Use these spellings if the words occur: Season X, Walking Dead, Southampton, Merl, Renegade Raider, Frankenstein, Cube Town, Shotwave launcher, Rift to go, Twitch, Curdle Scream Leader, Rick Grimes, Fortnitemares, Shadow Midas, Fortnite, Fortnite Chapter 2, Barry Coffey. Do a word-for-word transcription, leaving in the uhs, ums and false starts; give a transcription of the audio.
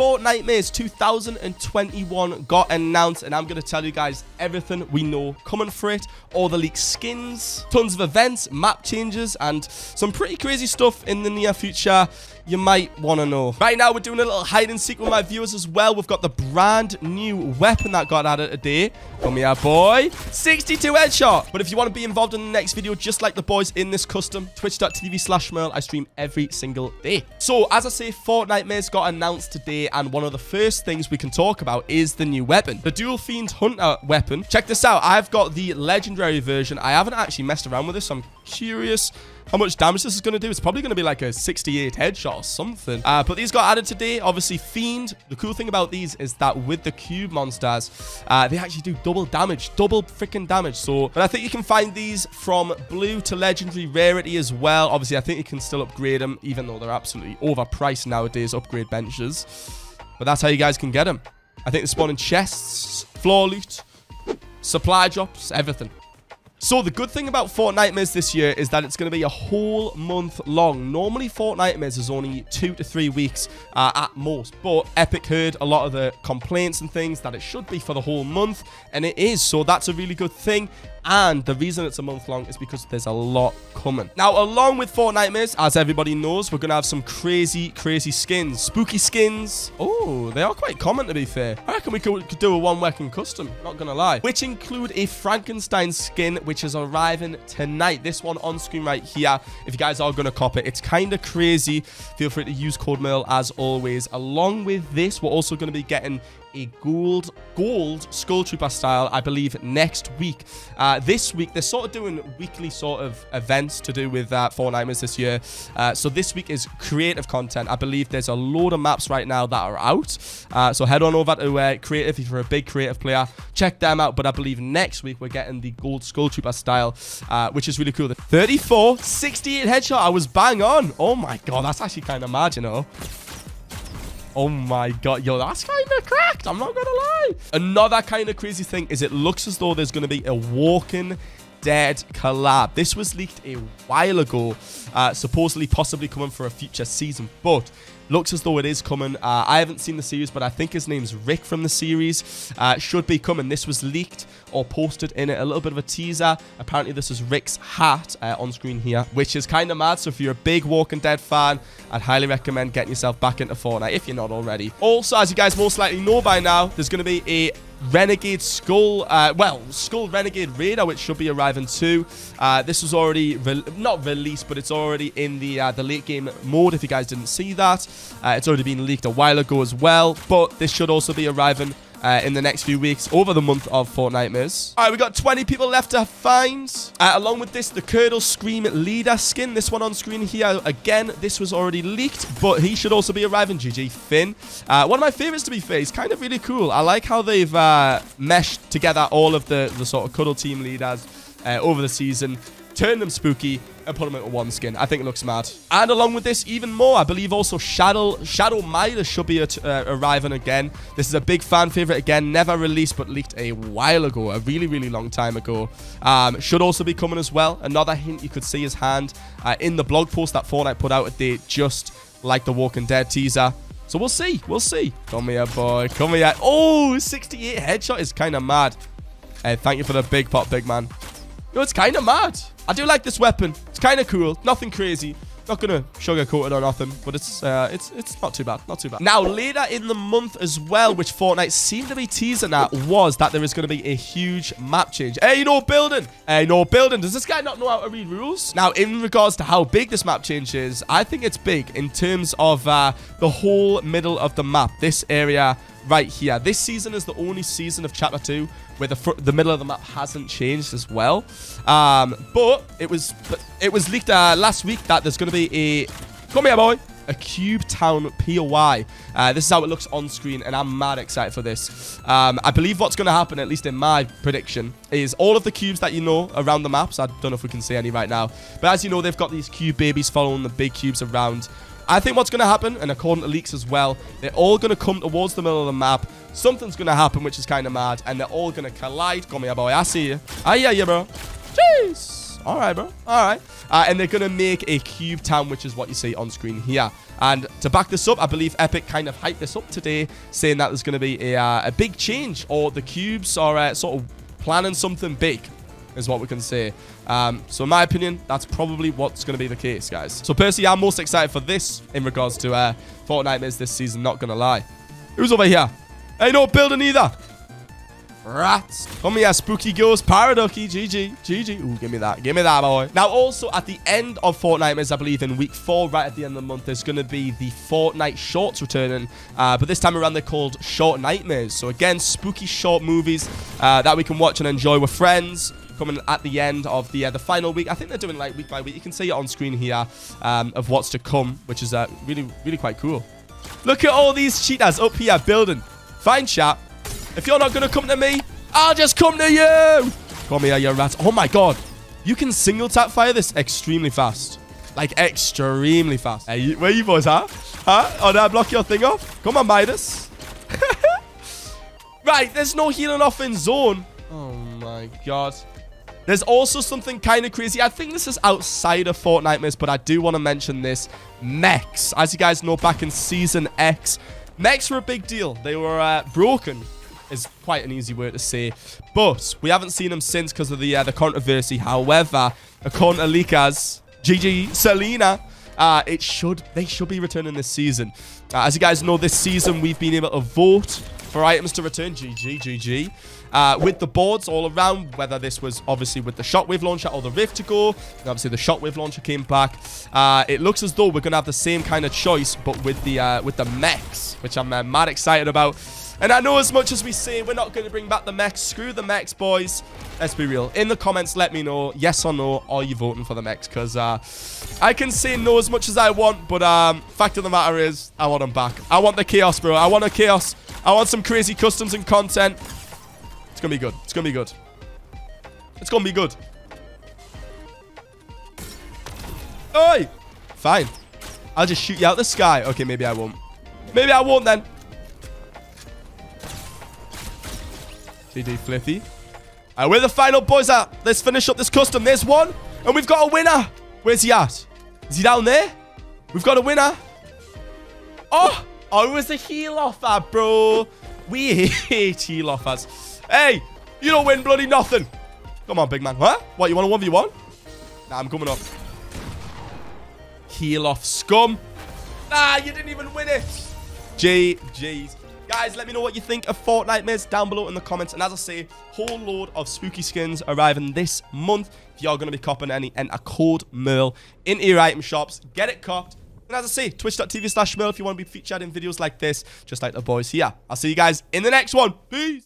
Fortnitemares two thousand twenty-one got announced, and I'm going to tell you guys everything we know coming for it. All the leaked skins, tons of events, map changes, and some pretty crazy stuff in the near future you might want to know. Right now, we're doing a little hide and seek with my viewers as well. We've got the brand new weapon that got added today. Come here, boy. sixty-two headshot. But if you want to be involved in the next video, just like the boys in this custom, twitch dot t v slash Merl, I stream every single day. So, as I say, Fortnitemares got announced today, and one of the first things we can talk about is the new weapon, the Dual Fiend Hunter weapon. Check this out. I've got the legendary version. I haven't actually messed around with this, so I'm curious how much damage this is going to do. It's probably going to be like a sixty-eight headshot or something. Uh, but these got added today. Obviously, Fiend. The cool thing about these is that with the cube monsters, uh, they actually do double damage. Double freaking damage. So, and I think you can find these from blue to legendary rarity as well. Obviously, I think you can still upgrade them, even though they're absolutely overpriced nowadays, upgrade benches. But that's how you guys can get them. I think they spawn in chests, floor loot, supply drops, everything. So the good thing about Fortnitemares this year is that it's going to be a whole month long. Normally, Fortnitemares is only two to three weeks uh, at most. But Epic heard a lot of the complaints and things that it should be for the whole month. And it is. So that's a really good thing. And the reason it's a month long is because there's a lot coming. Now, along with Fortnitemares, as everybody knows, we're going to have some crazy, crazy skins. Spooky skins. Oh, they are quite common, to be fair. I reckon we could do a one-weapon custom, not going to lie. Which include a Frankenstein skin, which is arriving tonight. This one on screen right here. If you guys are going to cop it, it's kind of crazy. Feel free to use code Merl as always. Along with this, we're also going to be getting a gold gold skull trooper style, I believe, next week. Uh this week they're sort of doing weekly sort of events to do with uh Fortnitemares this year. Uh so this week is creative content. I believe there's a load of maps right now that are out, uh so head on over to uh, creative if you're a big creative player, check them out. But I believe next week we're getting the gold skull trooper style, uh which is really cool. The thirty-four sixty-eight headshot, I was bang on. Oh my god, that's actually kind of mad, you know. Oh my god, yo, that's kind of cracked, I'm not gonna lie. Another kind of crazy thing is it looks as though there's gonna be a Walking Dead collab. This was leaked a while ago, uh, supposedly possibly coming for a future season, but looks as though it is coming. Uh, I haven't seen the series, but I think his name's Rick from the series. Uh, should be coming. This was leaked or posted in it. A little bit of a teaser. Apparently, this is Rick's hat uh, on screen here, which is kind of mad. So if you're a big Walking Dead fan, I'd highly recommend getting yourself back into Fortnite if you're not already. Also, as you guys most likely know by now, there's going to be a Renegade Skull, uh, well, Skull Renegade Raider, which should be arriving too. Uh, this was already, re not released, but it's already in the uh, the late game mode, if you guys didn't see that. Uh, it's already been leaked a while ago as well, but this should also be arriving uh, in the next few weeks, over the month of Fortnitemares. All right, we got twenty people left to find. Uh, along with this, the Curdle Scream Leader skin, this one on screen here. Again, this was already leaked, but he should also be arriving. G G Finn. Uh, one of my favorites, to be fair. He's kind of really cool. I like how they've uh, meshed together all of the, the sort of Cuddle team leaders uh, over the season, turned them spooky, and put them into one skin. I think it looks mad. And along with this, even more, I believe also Shadow Shadow Midas should be uh, arriving again. This is a big fan favorite again, never released, but leaked a while ago, a really, really long time ago. Um, should also be coming as well. Another hint, you could see his hand uh, in the blog post that Fortnite put out today, just like the Walking Dead teaser. So we'll see, we'll see. Come here, boy, come here. Oh, sixty-eight headshot is kind of mad. Hey, thank you for the big pop, big man. Yo, it's kind of mad. I do like this weapon. It's kind of cool. Nothing crazy. Not gonna sugarcoat it or nothing, but it's uh, it's it's not too bad. Not too bad. Now, later in the month as well, which Fortnite seemed to be teasing at, was that there is gonna be a huge map change. Hey, no building. Hey, no building. Does this guy not know how to read rules? Now, in regards to how big this map change is, I think it's big in terms of uh, the whole middle of the map. This area right here. This season is the only season of Chapter two where the fr the middle of the map hasn't changed as well. Um, but it was it was leaked uh, last week that there's going to be a... Come here, boy! A Cube Town P O I. Uh, this is how it looks on screen, and I'm mad excited for this. Um, I believe what's going to happen, at least in my prediction, is all of the cubes that you know around the maps. I don't know if we can see any right now. But as you know, they've got these cube babies following the big cubes around. I think what's going to happen, and according to leaks as well, they're all going to come towards the middle of the map. Something's going to happen, which is kind of mad, and they're all going to collide. Come here, boy. I see you. I hear you, bro. Jeez. All right, bro. All right. Uh, and they're going to make a Cube Town, which is what you see on screen here. And to back this up, I believe Epic kind of hyped this up today, saying that there's going to be a, uh, a big change, or the cubes are uh, sort of planning something big, is what we can say. Um, so in my opinion, that's probably what's going to be the case, guys. So personally, I'm most excited for this in regards to uh, Fortnitemares this season, not going to lie. Who's over here? Ain't no building either. Rats. Come here, spooky ghost, paraducky, G G, G G. Ooh, give me that, give me that, boy. Now, also, at the end of Fortnitemares, I believe in week four, right at the end of the month, there's going to be the Fortnite shorts returning. Uh, but this time around, they're called Short Nightmares. So, again, spooky short movies uh, that we can watch and enjoy with friends, coming at the end of the uh, the final week. I think they're doing, like, week by week. You can see it on screen here um, of what's to come, which is uh, really, really quite cool. Look at all these cheetahs up here building. Fine chat. If you're not going to come to me, I'll just come to you. Come here, you rats. Oh, my God. You can single tap fire this extremely fast. Like, extremely fast. Hey, where you boys, huh? Huh? Oh, did I block your thing off? Come on, Midas. Right, there's no healing off in zone. Oh, my God. There's also something kind of crazy. I think this is outside of Fortnitemares, but I do want to mention this. Mechs. As you guys know, back in Season X, mechs were a big deal. They were uh, broken. Is quite an easy word to say. But we haven't seen them since because of the uh, the controversy. However, according to leakers, G G Selena, uh, it should they should be returning this season. Uh, as you guys know, this season we've been able to vote for items to return. G G, G G. Uh, with the boards all around, whether this was obviously with the Shotwave launcher or the Rift to go. Obviously, the Shotwave launcher came back. Uh, it looks as though we're going to have the same kind of choice, but with the, uh, with the mechs, which I'm uh, mad excited about. And I know as much as we say we're not going to bring back the mechs, screw the mechs, boys. Let's be real. In the comments, let me know, yes or no, are you voting for the mechs? Because uh, I can say no as much as I want, but um, fact of the matter is, I want them back. I want the chaos, bro. I want the chaos. I want some crazy customs and content. It's going to be good. It's going to be good. It's going to be good. Oi! Fine. I'll just shoot you out the sky. Okay, maybe I won't. Maybe I won't then. G G Flippy. All right, where the final boys at? Let's finish up this custom. There's one, and we've got a winner. Where's he at? Is he down there? We've got a winner. Oh, oh, it was a heel off that, bro. We hate heel offers. Hey, you don't win bloody nothing. Come on, big man. Huh? What, you want a one v one? Nah, I'm coming up. Heel off scum. Nah, you didn't even win it. G G's. Guys, let me know what you think of Fortnitemares down below in the comments. And as I say, whole load of spooky skins arriving this month. If you're going to be copping any, enter code Merl into your item shops. Get it copped. And as I say, twitch dot t v slash Merl if you want to be featured in videos like this, just like the boys here. I'll see you guys in the next one. Peace.